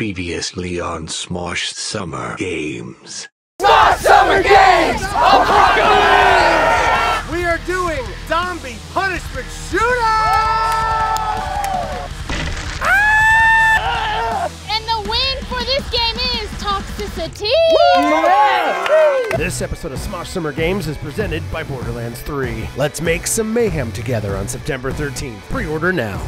Previously on Smosh Summer Games. Smosh Summer Games! Apocalypse! We are doing Zombie Punishment Shootout! Ah! And the win for this game is ToxiciTEA! Yeah! This episode of Smosh Summer Games is presented by Borderlands 3. Let's make some mayhem together on September 13th. Pre-order now.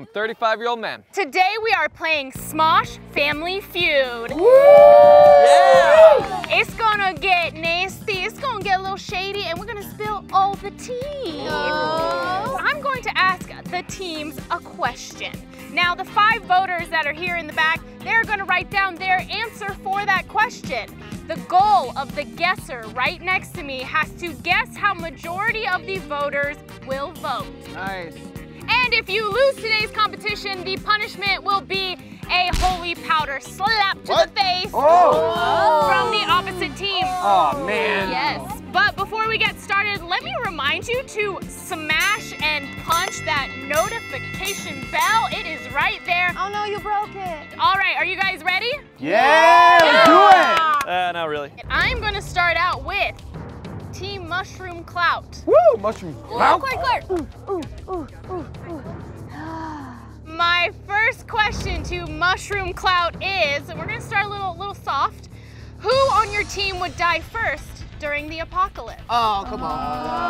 I'm a 35-year-old man. Today we are playing Smosh Family Feud. Woo! Yeah! It's gonna get nasty, it's gonna get a little shady, and we're gonna spill all the tea. No. I'm going to ask the teams a question. Now the 5 voters that are here in the back, they're gonna write down their answer for that question. The goal of the guesser right next to me has to guess how majority of the voters will vote. Nice. And if you lose today's competition, the punishment will be a holy powder slap to the face from the opposite team. Oh, man. Yes. But before we get started, let me remind you to smash and punch that notification bell. It is right there. Oh, no, you broke it. All right, are you guys ready? Yeah, yeah. Do it. Not really. I'm gonna start out with Team Mushroom Clout. Woo, Mushroom Clout. My first question to Mushroom Clout is, and we're gonna start a little soft. Who on your team would die first during the apocalypse? Oh, come on.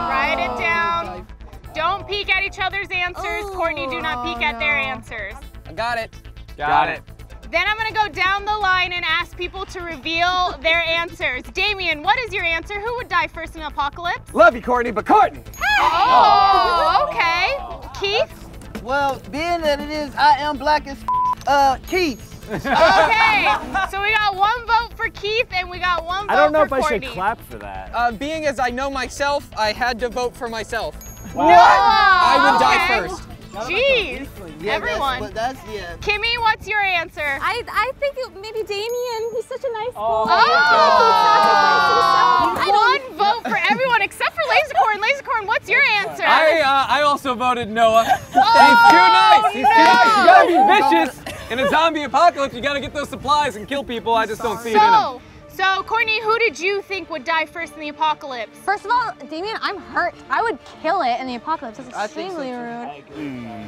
Write it down. Don't peek at each other's answers. Oh, Courtney, do not peek at their answers. I got it. Got it. Then I'm gonna go down the line and ask people to reveal their answers. Damien, what is your answer? Who would die first in an apocalypse? Love you, Courtney, but Courtney! Hey! Oh, okay. Keith? Well, being that it is I am black as Keith. Okay, so we got one vote for Keith and we got one vote for Courtney. I don't know if I should clap for that. Being as I know myself, I had to vote for myself. Wow. No! I would die first. Jeez, yeah, everyone. That's Kimmy, what's your answer? I think maybe Damien. He's such a nice boy. One vote for everyone except for Lasercorn. Lasercorn, what's your answer? I also voted Noah. Oh, he's too nice. He's too nice. You gotta be vicious. In a zombie apocalypse, you gotta get those supplies and kill people. I just don't see it in them. So, Courtney, who did you think would die first in the apocalypse? First of all, Damien, I'm hurt. I would kill it in the apocalypse. That's extremely rude.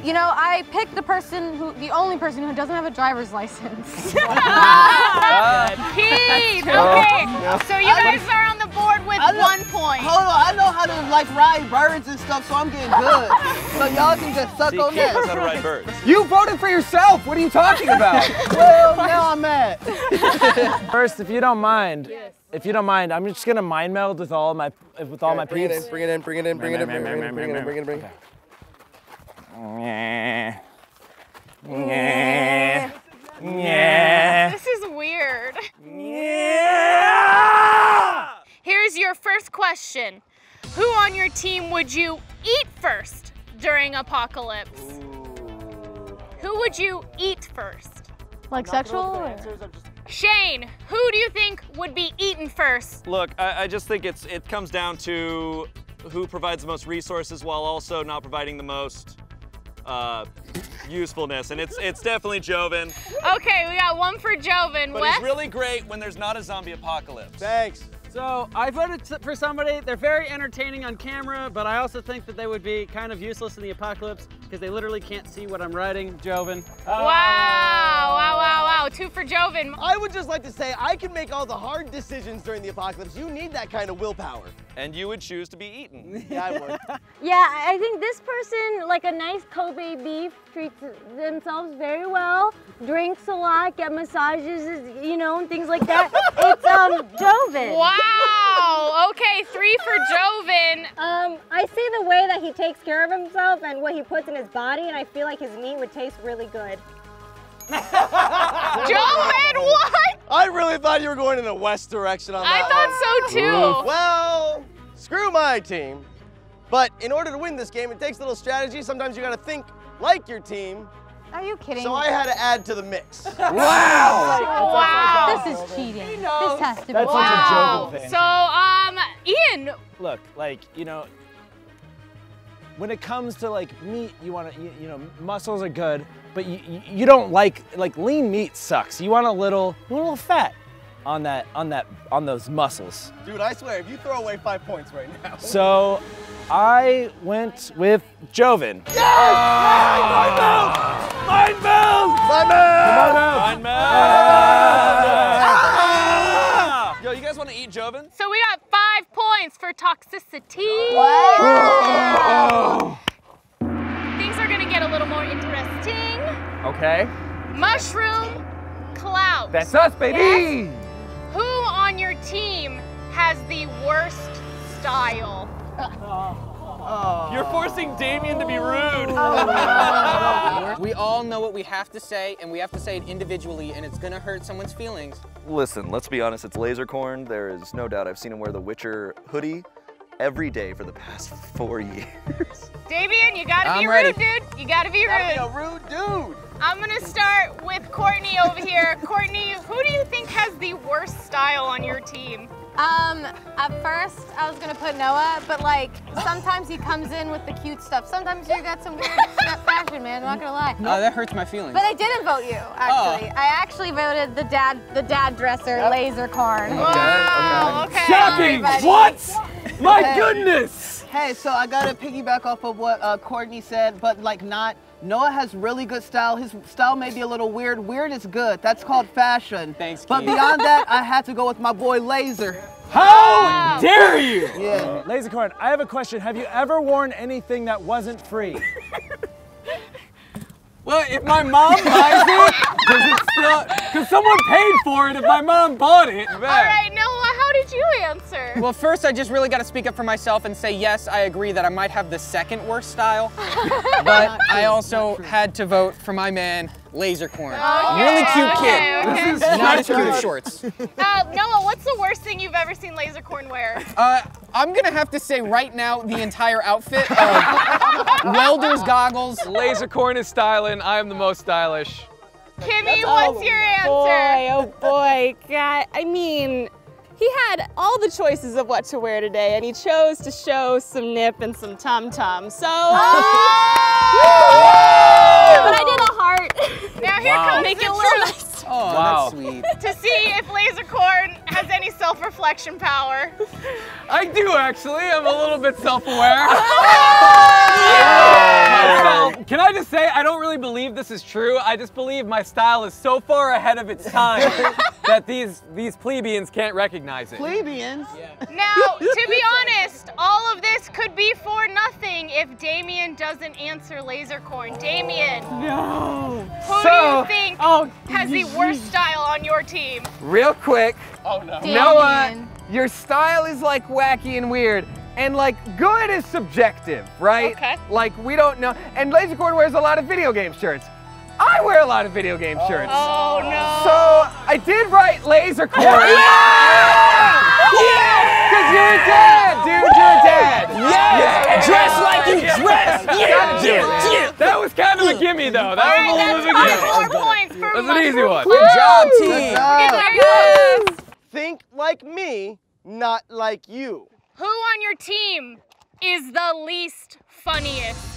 You know, I picked the person who, the only person who doesn't have a driver's license. Keith, okay. So you guys are on the board with 1 point. Hold on, I know how to like ride birds and stuff, so I'm getting good. So y'all can just suck on this. How to ride birds. You voted for yourself. What are you talking about? Well, now I'm mad. First, if you don't mind. Yes. If you don't mind, I'm just gonna mind meld with all my peeps. Bring it in, bring it in, bring it in, bring it in, bring it in, bring it in, bring it in. This is weird. Here's your first question. Who on your team would you eat first during apocalypse? Who would you eat first? Like sexual? Shayne, who do you think would be eaten first? Look, I just think it comes down to who provides the most resources while also not providing the most usefulness, and it's definitely Joven. Okay, we got one for Joven. But he's really great when there's not a zombie apocalypse. Thanks. So I voted for somebody. They're very entertaining on camera, but I also think that they would be kind of useless in the apocalypse because they literally can't see what I'm writing. Joven. Wow. 2 for Joven. I would just like to say I can make all the hard decisions during the apocalypse. You need that kind of willpower. And you would choose to be eaten. Yeah, I would. Yeah, I think this person, like a nice Kobe beef, treats themselves very well, drinks a lot, get massages, you know, and things like that. It's Joven. Wow, okay, 3 for Joven. I see the way that he takes care of himself and what he puts in his body, and I feel like his meat would taste really good. Joven, what? I really thought you were going in the west direction on that. I thought so too. Well, screw my team. But in order to win this game, it takes a little strategy. Sometimes you gotta think like your team Are you kidding? So I had to add to the mix. Wow! This is cheating. This has to be. That's such a joke thing. So, Ian. Look, like, you know, when it comes to like meat, you want to, you know, muscles are good, but you don't like lean meat sucks. You want a little fat on those muscles. Dude, I swear, if you throw away 5 points right now. So, I went with Joven. Yes! Yes! Mind meld! Yo, you guys want to eat Joven? So we got 5 points for ToxiciTEA. Wow! Things are gonna get a little more interesting. Okay. Mushroom Clout. That's us, baby! Yes. Who on your team has the worst style? You're forcing Damien to be rude. We all know what we have to say, and we have to say it individually, and it's gonna hurt someone's feelings. Listen, let's be honest, it's Lasercorn. There is no doubt I've seen him wear the Witcher hoodie every day for the past 4 years. Damien, you gotta be rude, dude. You gotta be rude. I'm gonna start with Courtney over here. Courtney, who do you think has the worst style on your team? At first, I was gonna put Noah, but like, sometimes he comes in with the cute stuff. Sometimes you got some weird fashion, man, I'm not gonna lie. No, that hurts my feelings. But I didn't vote you, actually. Oh. I actually voted the dad dresser, yep. Lasercorn. Okay. Wow, okay. Shocking, what? My goodness! Hey, so I gotta piggyback off of what Courtney said, but like Noah has really good style. His style may be a little weird. Weird is good. That's called fashion. Thanks, Keith. But beyond that, I had to go with my boy Laser. How dare you! Yeah. Lasercorn, I have a question. Have you ever worn anything that wasn't free? Well, if my mom buys it, does it still? Because someone paid for it if my mom bought it. All right, Noah, how did you answer? Well, first, I just really got to speak up for myself and say, yes, I agree that I might have the second worst style. But I also had to vote for my man, Lasercorn. Okay, really cute kid. This is not cute shorts. Noah, what's the worst thing you've ever seen Lasercorn wear? I'm gonna have to say right now the entire outfit. Welder's goggles. Lasercorn is styling. I am the most stylish. Kimmy, what's your answer? Oh boy, God. I mean, he had all the choices of what to wear today, and he chose to show some nip and some tum-tum. So. But I did a heart. Now here comes the list. Oh, that's sweet. To see if Lasercorn has any self-reflection power. I do actually. I'm a little bit self-aware. Can I just say I don't really believe this is true. I just believe my style is so far ahead of its time that these plebeians can't recognize it. Plebeians? Yeah. Now, to be honest, all of this could be for nothing if Damien doesn't answer Lasercorn. Damien. No. Who do you think has the worst style on your team? Real quick. Oh no. Damien. Noah, your style is like wacky and weird. And like, good is subjective, right? Okay. Like, we don't know. And Lasercorn wears a lot of video game shirts. I wear a lot of video game shirts. Oh no. So I did write Lasercorn. Because you're a dad, dude, you're a dad. Yes. Dress like you dress. Yeah. That was kind of a gimme though. That was a little bit of a gimme. 4 points for Mushroom. That's an easy one. Good job, team. Good job. Yes. Think like me, not like you. Who on your team is the least funniest?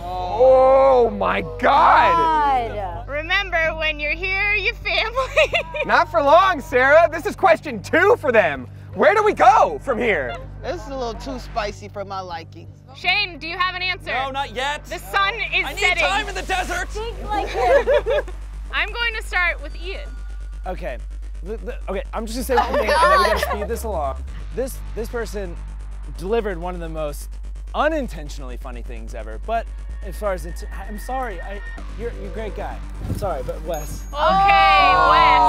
Oh my God! Remember, when you're here, your family. Not for long, Sarah. This is question 2 for them. Where do we go from here? This is a little too spicy for my liking. Shayne, do you have an answer? No, not yet. The sun is setting. I need time in the desert. Think like him. I'm going to start with Ian. Okay. Okay, I'm just gonna say one thing, and then we gotta speed this along. This person delivered one of the most unintentionally funny things ever. But as far as I'm sorry, you're a great guy. I'm sorry, but Wes. Okay, Wes.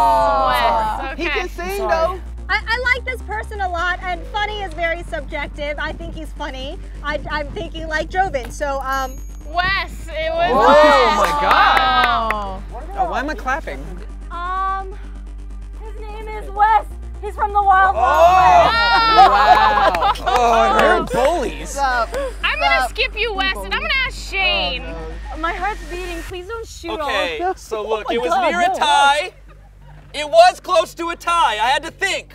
Okay. He can sing though. I like this person a lot, and funny is very subjective. I think he's funny. I'm thinking like Joven. So Wes, it was. Oh my God! Wow. Oh, why am I clapping? His name is Wes He's from the Wild Wow. Oh, they're bullies. I'm going to skip you, Wes, and I'm going to ask Shayne. Oh, no. My heart's beating. Please don't shoot off. Okay, so look, it was near a tie. It was close to a tie. I had to think.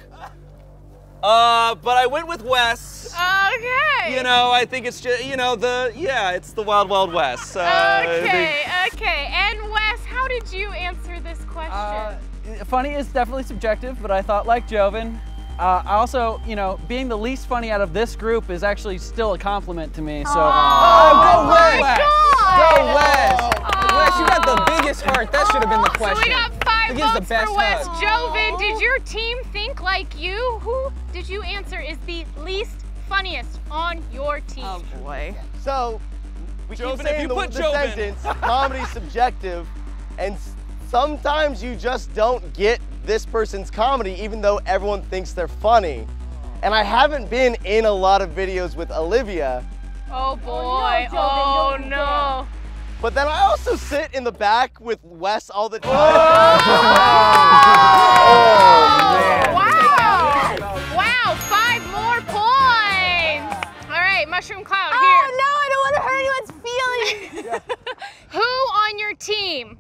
But I went with Wes. Okay. You know, I think it's just, you know, it's the Wild Wild West. Okay. And Wes, how did you answer this question? Funny is definitely subjective, but I thought like Joven. Also, you know, being the least funny out of this group is actually still a compliment to me, so. Oh, go Wes! Go Wes! Wes, you got the biggest heart. That should have been the question. So we got 5 votes for Wes. Joven, did your team think like you? Who did you answer is the least funniest on your team? Oh, boy. So, we Joven, keep saying the sentence, comedy's subjective, and sometimes you just don't get this person's comedy, even though everyone thinks they're funny. And I haven't been in a lot of videos with Olivia. Oh boy, oh no. But then I also sit in the back with Wes all the time. Oh man. Wow. Wow, 5 more points. All right, Mushroom Clout, here. Oh no, I don't want to hurt anyone's feelings. Who on your team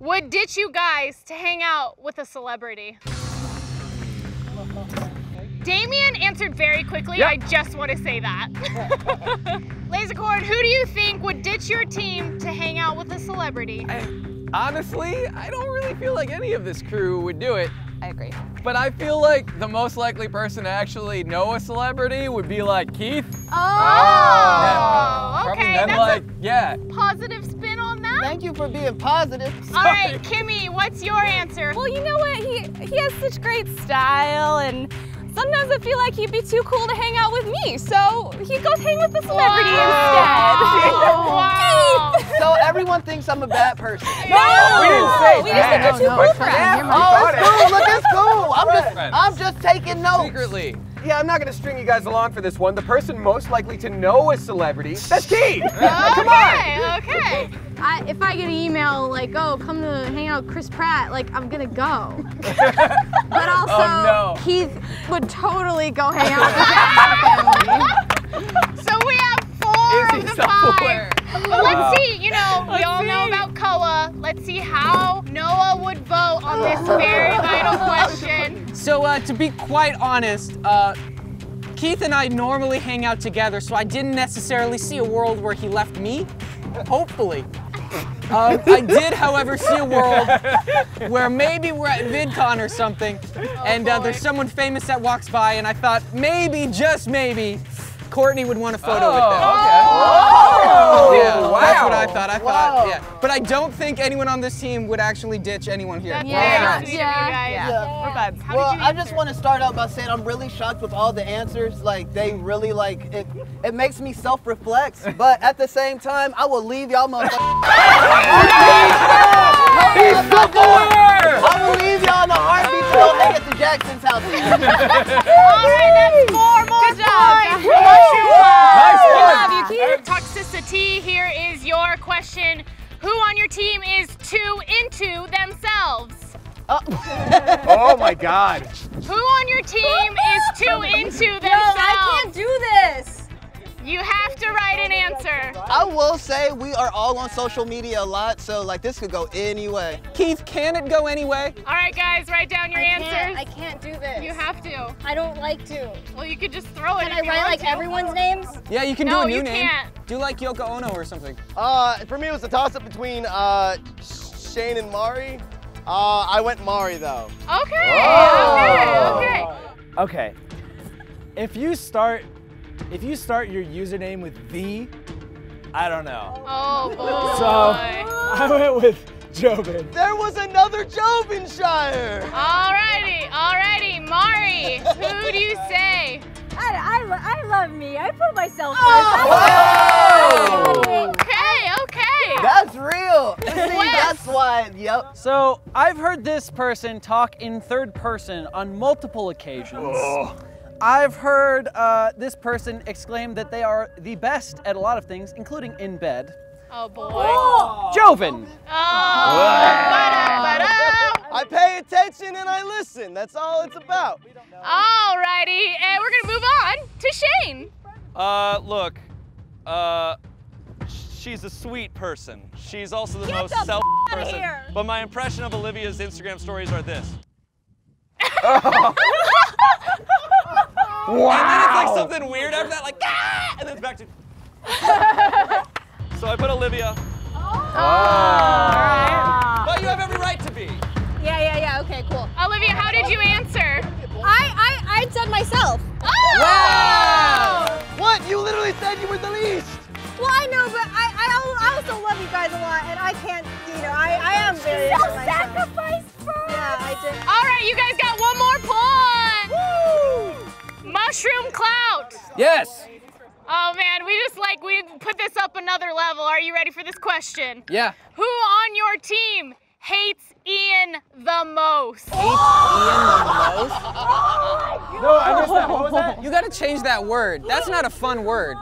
would ditch you guys to hang out with a celebrity? Damien answered very quickly. Yep. I just want to say that. Lasercorn, who do you think would ditch your team to hang out with a celebrity? Honestly, I don't really feel like any of this crew would do it. I agree. But I feel like the most likely person to actually know a celebrity would be like Keith. Oh, okay. That's like, positive spin on that. Thank you for being positive. All right, Kimmy, what's your answer? Well, you know what? He has such great style, and sometimes I feel like he'd be too cool to hang out with me, so he goes hang with the celebrity instead. So everyone thinks I'm a bad person. No! We didn't say that. We just think you're too cool for us. Oh, it's cool. Look, it's cool. I'm just taking notes. Secretly. Yeah, I'm not going to string you guys along for this one. The person most likely to know a celebrity, that's Keith. Come on. Okay. If I get an email like, oh, come to hang out with Chris Pratt, like, I'm going to go. But also, Keith would totally go hang out with him. So we have 4 of the 5. But let's see, you know, we all know about Koa. Let's see how Noah would vote on this very vital question. So to be quite honest, Keith and I normally hang out together, so I didn't necessarily see a world where he left me, hopefully. I did, however, see a world where maybe we're at VidCon or something, and there's someone famous that walks by, and I thought maybe, just maybe, Courtney would want a photo with them. Okay. Oh, yeah, wow. That's what I thought. Yeah. But I don't think anyone on this team would actually ditch anyone here. Yeah. Well, I just want to start out by saying I'm really shocked with all the answers. Like, they really, like, it makes me self-reflect. But at the same time, I will leave y'all I will leave y'all in a heartbeat to go hang at the Jackson's house. All right, that's 4 more jobs. Nice one. ToxiciTEA, here is your question. Who on your team is too into themselves? Oh my God. Who on your team is too into themselves? No, I can't do this. You have to write an answer. I will say we are all on social media a lot, so like this could go any way. Keith, can it go any way? All right, guys, write down your answers. I can't do this. You have to. I don't like to. Well, you could just throw it. Can I write like everyone's names? Yeah, you can do a new name. Can't. Do like Yoko Ono or something. For me, it was a toss-up between Shayne and Mari. I went Mari though. Okay. If you start your username with the, I don't know. Oh boy. So I went with Joven. There was another Jovenshire. Alrighty, Mari, who do you say? I love me. I put myself first. Okay. That's real. See, that's why. Yep. So I've heard this person talk in third person on multiple occasions. I've heard this person exclaim that they are the best at a lot of things, including in bed. Oh boy. Joven. I pay attention and I listen. That's all it's about. Alrighty, and we're gonna move on to Shayne. Look, she's a sweet person. She's also the most selfish person. But my impression of Olivia's Instagram stories are this. Oh. Wow. And then it's like something weird after that, like, ah! And then it's back to. So I put Olivia. Oh. Wow. But you have every right to be. Yeah, okay, cool. Olivia, how did you answer? I said myself. Oh! Wow! What? You literally said you were the least. Well, I know, but I also love you guys a lot, and I can't, you know, I am very self-sacrifice for us. Yeah, I did. All right, you guys got one more point. Woo! Mushroom Clout. Yes. Oh man, we put this up another level. Are you ready for this question? Yeah. Who on your team hates Ian the most? Hates Ian the most? Oh my God. No, I missed that. What was that? You gotta change that word. That's not a fun word.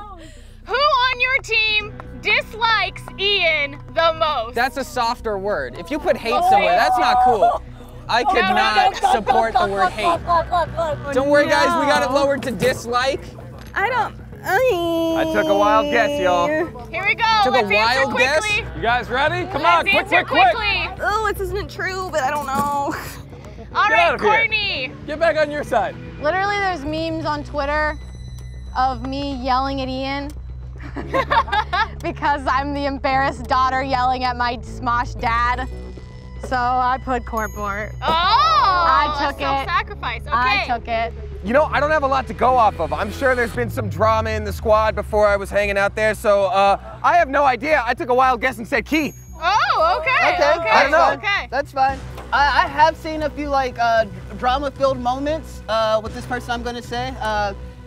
Who on your team dislikes Ian the most? That's a softer word. If you put hate somewhere, that's not cool. I could not support the word hate. Don't worry, guys, we got it lowered to dislike. I took a wild guess, y'all. Here we go. Took a wild guess. You guys ready? Come on, quick, quick, quick. Oh, this isn't true, but I don't know. All right, Courtney. Get back on your side. Literally, there's memes on Twitter of me yelling at Ian. Because I'm the embarrassed daughter yelling at my Smosh dad. So I put Courtney. Oh, I took it. Self-sacrifice, okay. I took it. You know, I don't have a lot to go off of. I'm sure there's been some drama in the squad before I was hanging out there, so I have no idea. I took a wild guess and said Keith. Oh, okay. I don't know. Okay. That's fine. I have seen a few, like, drama-filled moments with this person I'm gonna say.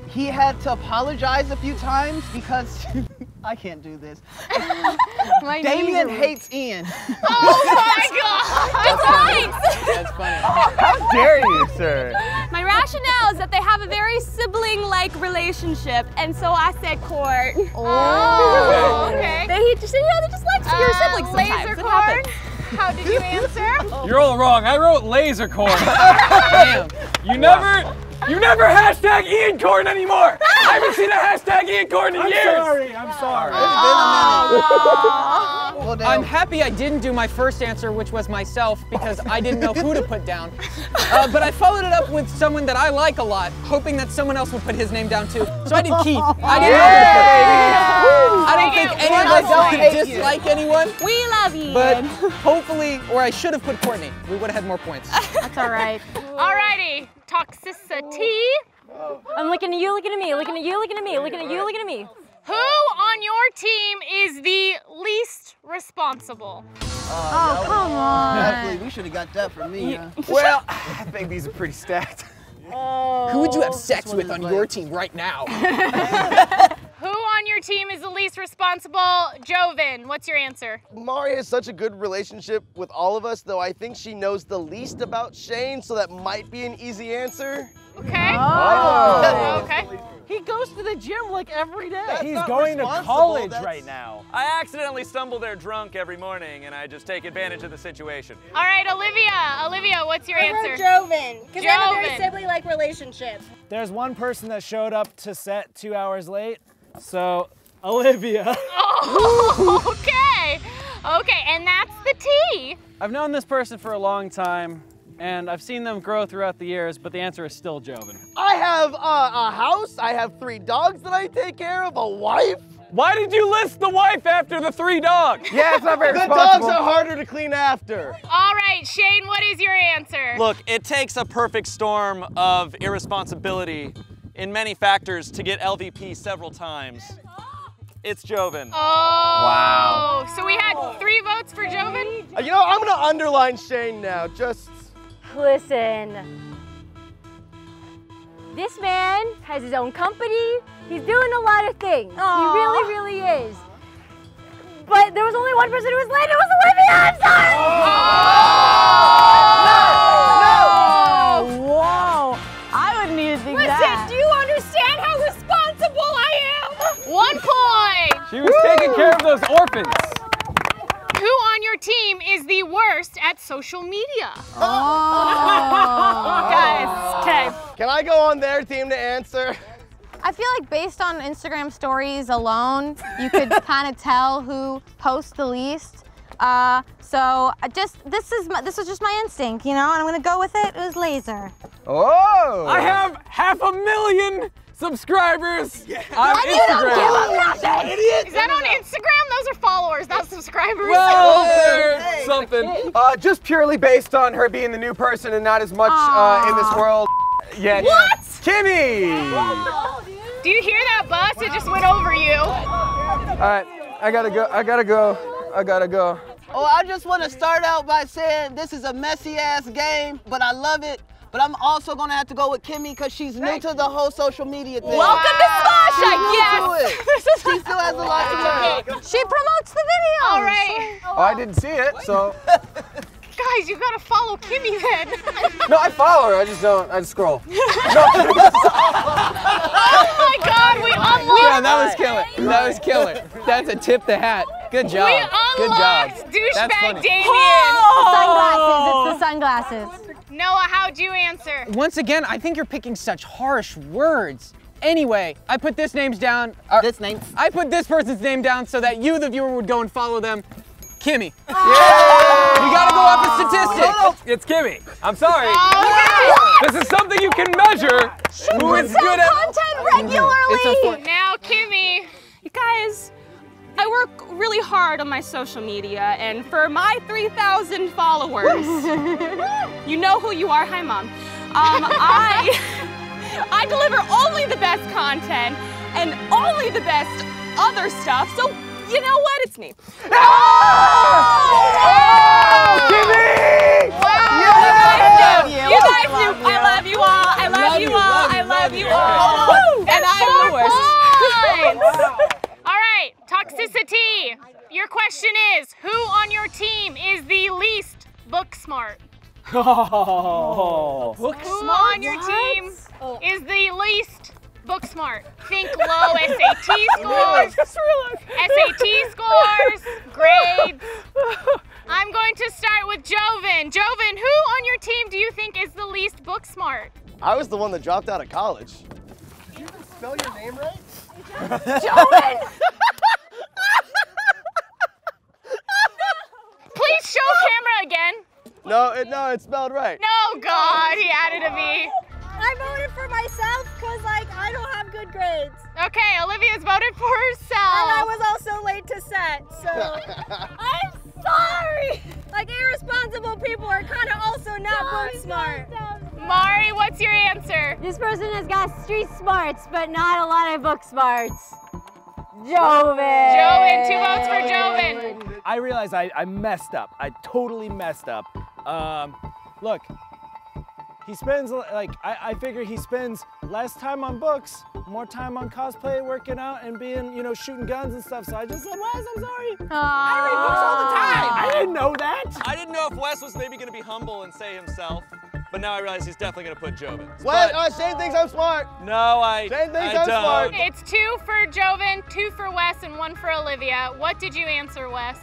He had to apologize a few times because I can't do this. Damien hates Ian. Oh my God! That's funny. How dare you, sir? My rationale is that they have a very sibling-like relationship, and so I said Court. Oh, okay. They just, you know, they just like your siblings sometimes. Lasercorn. How did you answer? You're all wrong. I wrote Lasercorn. You never. You never hashtag Ian Corn anymore! I haven't seen a hashtag Ian Corn in years! I'm sorry. It's been a minute. Well, I'm happy I didn't do my first answer, which was myself, because I didn't know who to put down. But I followed it up with someone that I like a lot, hoping that someone else would put his name down too. So I did Keith. I didn't know who to put. I don't think any of us could dislike anyone. We love you. But hopefully, or I should have put Courtney. We would have had more points. That's all right. Alrighty. ToxiciTEA. I'm looking at you, looking at me, looking at you, looking at me, looking at you, looking at me. Who on your team is the least responsible? Oh, come on. Definitely, we should have got that from me. Huh? Well, I think these are pretty stacked. Oh, who would you have sex with on your team right now? Who on your team is the least responsible? Joven, what's your answer? Mari has such a good relationship with all of us, though I think she knows the least about Shayne, so that might be an easy answer. Okay. Oh. Okay. He goes to the gym like every day. He's going to college right now. I accidentally stumble there drunk every morning, and I just take advantage of the situation. All right, Olivia. Olivia, what's your answer? Joven, because they have a very sibling-like relationship. There's one person that showed up to set 2 hours late. So, Olivia. Oh, okay. Okay, and that's the tea. I've known this person for a long time, and I've seen them grow throughout the years, but the answer is still Joven. I have a house, I have 3 dogs that I take care of, a wife. Why did you list the wife after the 3 dogs? Yeah, it's not very responsible. The dogs are harder to clean after. All right, Shayne, what is your answer? Look, it takes a perfect storm of irresponsibility in many factors to get LVP several times. It's Joven. Oh, wow. So we had 3 votes for Joven? You know, I'm gonna underline Shayne now, just. Listen, this man has his own company. He's doing a lot of things. Aww. He really, really is. But there was only one person who was late, it was Olivia, I'm sorry! Oh. No, no! Whoa, I wouldn't even think that. Listen, do you understand how responsible I am? 1 point! She was taking care of those orphans. Who on your team is the worst at social media. Oh. Guys, okay. Can I go on their team to answer? I feel like based on Instagram stories alone, you could kind of tell who posts the least. So this was just my instinct, you know, and I'm gonna go with it. It was Laser. Oh! I have 500,000 subscribers on Instagram. You don't give them nothing. Idiot. Is that on Instagram? Those are followers, not subscribers. Well, there's something. Just purely based on her being the new person and not as much in this world yet. What? Kimmy! Yeah. Do you hear that bus? Wow. It just went over you. All right, I gotta go. Oh, I just want to start out by saying this is a messy-ass game, but I love it. But I'm also gonna have to go with Kimmy because she's new to the whole social media thing. Welcome to Smosh, I guess. She still has a lot to learn. She promotes the video. All right. Oh, I didn't see it, so. Guys, you gotta follow Kimmy then. No, I follow her. I just don't. I just scroll. No. Oh my God, we unlocked. Yeah, that was killer. That was killer. That's a tip the hat. Good job. We unlocked douchebag Damien. Oh! It's the sunglasses. It's the sunglasses. Noah, how'd you answer? Once again, I think you're picking such harsh words. Anyway, I put this name's down. I put this person's name down so that you, the viewer, would go and follow them. Kimmy. Yeah. We gotta go up in statistics. No. It's Kimmy. I'm sorry. This is something you can measure. She puts out content regularly. Now, Kimmy. You guys, I work really hard on my social media, and for my 3,000 followers, you know who you are. Hi, Mom. I deliver only the best content and only the best other stuff. So. You know what? It's me. No! Oh! Kimmy! Wow! Yeah! You guys knew. I love you all. I love you all. I love you all. And I'm the worst. All right, ToxiciTEA. Your question is, who on your team is the least book smart? Oh, book smart. Who on your team is the least? Book smart. Think low SAT scores, SAT scores, grades. I'm going to start with Joven. Joven, who on your team do you think is the least book smart? I was the one that dropped out of college. Did you even spell your name right? Joven! Please show camera again. No, it's spelled right. No, God, he added a V. I voted for myself because, like, I don't have good grades. Okay, Olivia's voted for herself. And I was also late to set, so. I'm sorry. Like, irresponsible people are kind of also not book smart. Mari, what's your answer? This person has got street smarts, but not a lot of book smarts. Joven. Joven, 2 votes for Joven. I realize I messed up. I totally messed up. Look. He spends, like, I figure he spends less time on books, more time on cosplay, working out, and being, you know, shooting guns and stuff. So I just said, Wes, I'm sorry. Aww. I read books all the time. I didn't know that. I didn't know if Wes was maybe going to be humble and say himself, but now I realize he's definitely going to put Joven. Wes, Shayne thinks I'm smart. No, Shayne thinks I'm smart. It's 2 for Joven, 2 for Wes, and 1 for Olivia. What did you answer, Wes?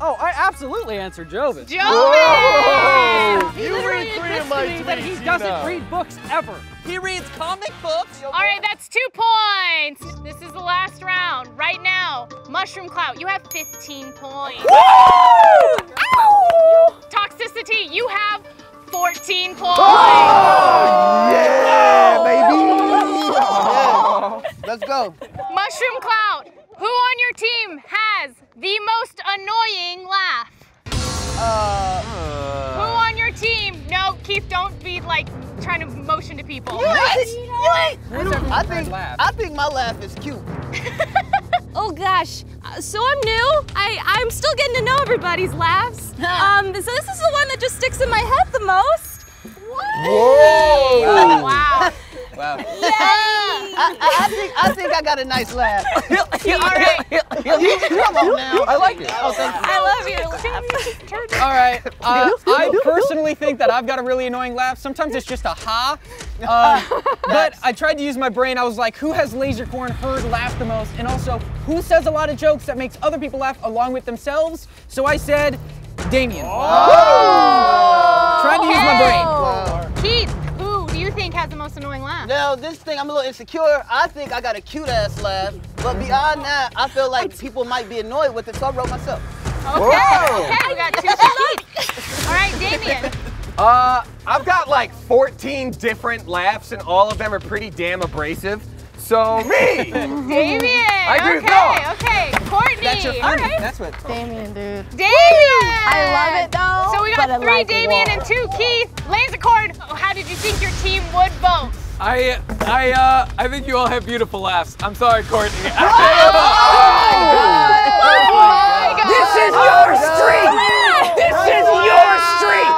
Oh, I absolutely answered Joven. Joven! Whoa! You read 3 of my tweets. He doesn't read books ever. He reads comic books. All right, that's 2 points. This is the last round. Right now, Mushroom Clout, you have 15 points. Woo! Ow! ToxiciTEA, you have 14 points. Oh, yeah, baby! Oh, yeah. Let's go. Mushroom Clout. Who on your team has the most annoying laugh? Who on your team? No, Keith, don't be like trying to motion to people. I think my laugh is cute. Oh gosh, so I'm new. I'm still getting to know everybody's laughs. So this is the one that just sticks in my head the most. What? Whoa! Wow. Wow. Yay! I think I got a nice laugh. All right. Come on now. I like it. Oh, thank you. I love you. All right. I personally think that I've got a really annoying laugh. Sometimes it's just a ha. But I tried to use my brain. I was like, who has Lasercorn heard laugh the most? And also, who says a lot of jokes that makes other people laugh along with themselves? So I said, Damien. Oh. Trying to use my brain. Wow. Keith, who do you think has the most annoying laugh? Now, this thing, I'm a little insecure. I think I got a cute-ass laugh. But beyond that, I feel like people might be annoyed with it, so I wrote myself. Okay, okay, we got two Keith. All right, Damien. I've got like 14 different laughs, and all of them are pretty damn abrasive. So me, Damien. I do okay. Courtney. That's your funny. Okay. That's what. Damien, dude. Damien. I love it though. So we got three like Damien and two Keith. Lasercorn. How did you think your team would vote? I think you all have beautiful laughs. I'm sorry, Courtney. This is your street. This is your street.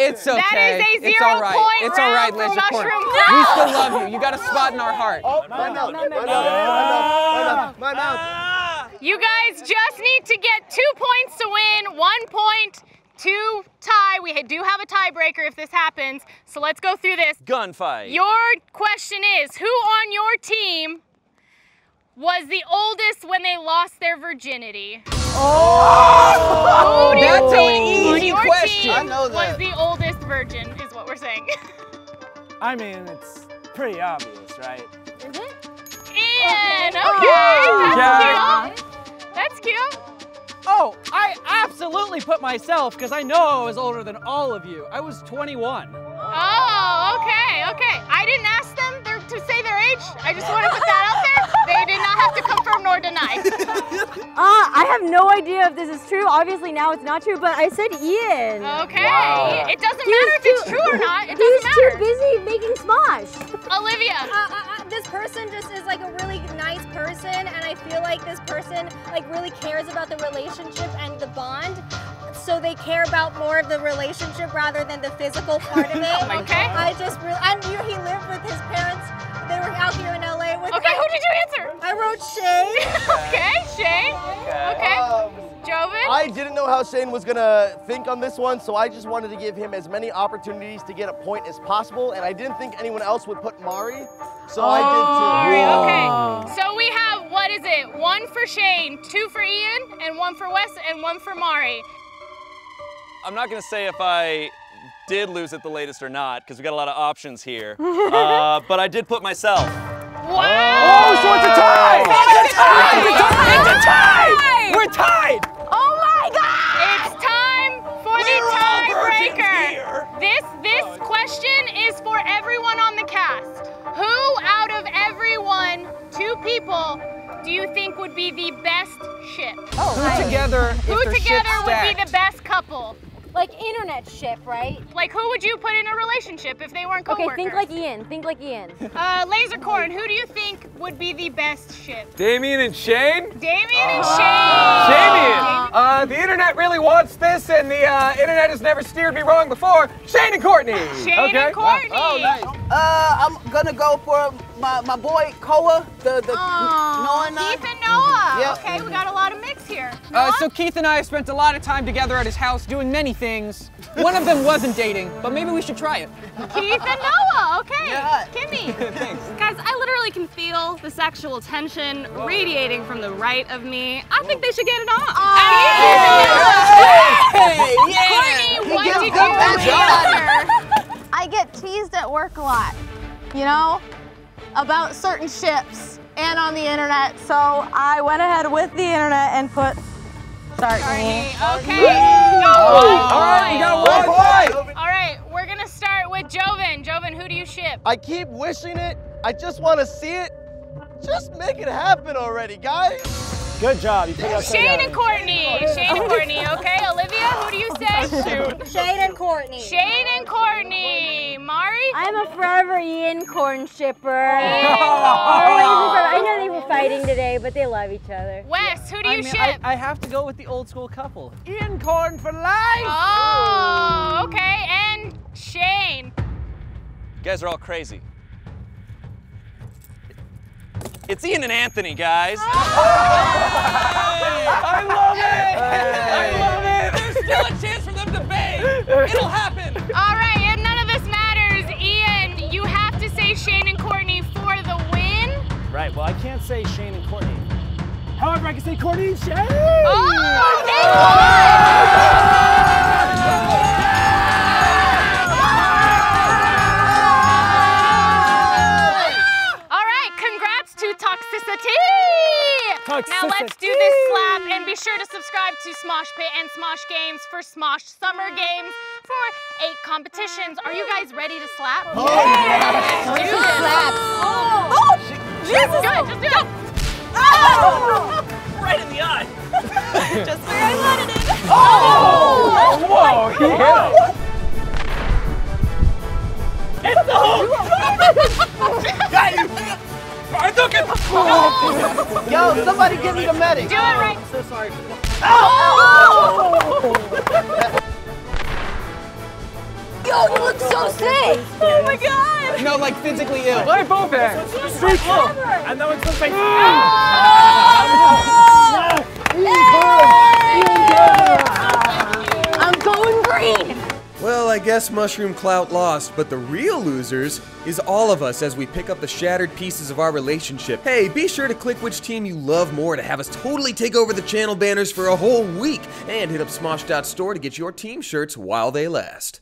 It's okay. That is a zero point. It's all right, Lasercorn. No. We still love you. You got a spot in our heart. Oh, my mouth. You guys just need to get 2 points to win. 1 point to tie. We do have a tiebreaker if this happens. So let's go through this. Gunfight. Your question is, who on your team was the oldest when they lost their virginity? Oh! That's an easy question. I know that. Was the oldest virgin, is what we're saying. I mean, it's pretty obvious, right? Is it? Ian! Okay. That's cute. That's cute. Oh, I absolutely put myself, because I know I was older than all of you. I was 21. Oh, okay, okay. I didn't ask them to say their age. I just want to put that out there. They did not have to confirm nor deny. I have no idea if this is true. Obviously now it's not true, but I said Ian. Okay. Wow. It doesn't matter if it's true or not. It doesn't matter. He's too busy making Smosh. Olivia. This person just is like a really nice person, and I feel like this person like really cares about the relationship and the bond. So they care about more of the relationship rather than the physical part of it. Oh okay. I just really, I knew he lived with his parents. They were out here in LA with okay, who did you answer? I wrote Shayne. Okay, Shayne. Okay. Joven? I didn't know how Shayne was gonna think on this one, so I just wanted to give him as many opportunities to get a point as possible, and I didn't think anyone else would put Mari, so I did too. Mari, okay. So we have, what is it? One for Shayne, two for Ian, and one for Wes, and one for Mari. I'm not gonna say if I did lose at the latest or not, because we got a lot of options here. But I did put myself. Wow! Oh, so it's a tie! It's a tie! It's a tie! We're tied! Oh my God! It's time for the tiebreaker. This question is for everyone on the cast. Who out of everyone, two people, do you think would be the best ship? Oh, who together would be the best couple? Like internet ship, right? Like who would you put in a relationship if they weren't co-workers? Okay, think like Ian, think like Ian. Lasercorn, who do you think would be the best ship? Damien and Shayne? Damien and Shayne! Damien! The internet really wants this, and the internet has never steered me wrong before. Shayne and Courtney! Shayne and Courtney! Oh, nice. I'm gonna go for my boy Koa, the Noah and I. Keith and Noah! Yep. Okay, we got a lot of mix here. So Keith and I spent a lot of time together at his house doing many things. One of them wasn't dating, but maybe we should try it. Keith and Noah, okay. Yeah. Kimmy. Thanks. Guys, I literally can feel the sexual tension radiating from the right of me. I think they should get it on. Courtney, what did you do? I get teased at work a lot, you know, about certain ships and on the internet. So I went ahead with the internet and put Courtney. Okay. All right, you got 1 point. All right, we're gonna start with Joven. Joven, who do you ship? I keep wishing it. I just want to see it. Just make it happen already, guys. Good job. You Shayne and Courtney. Shayne and Courtney. Okay, Olivia, who do you say? Shayne and Courtney. Shayne and Courtney. Mari? I'm a forever Ian corn shipper. I know they were fighting today, but they love each other. Wes, who do you ship? I have to go with the old school couple. Ian corn for life. Oh, okay. And Shayne. You guys are all crazy. It's Ian and Anthony, guys. Oh! Hey! I love it! Hey! I love it! There's still a chance for them to bang. It'll happen. All right, and none of this matters. Ian, you have to say Shayne and Courtney for the win. Right, well, I can't say Shayne and Courtney. However, I can say Courtney and Shayne! Oh! They won! subscribe to Smosh Pit and Smosh Games for Smosh Summer Games for 8 competitions. Are you guys ready to slap? Oh, yeah. Yes. Just slap. Oh. Oh. Jesus. Good, just do it. Oh. Right in the eye. Just where I wanted it. Oh! Oh. Whoa, he hit him. It's the hook. Got you. I took it! Oh. Yo, somebody give me the medic! Do it right! I'm so sorry for that. Oh! Yo, you look so sick! Oh my god! No, like physically ill. Play both hands! Straight up! And that one's so fake. I'm going green! Well, I guess Mushroom Clout lost, but the real losers is all of us as we pick up the shattered pieces of our relationship. Hey, be sure to click which team you love more to have us totally take over the channel banners for a whole week, and hit up Smosh.store to get your team shirts while they last.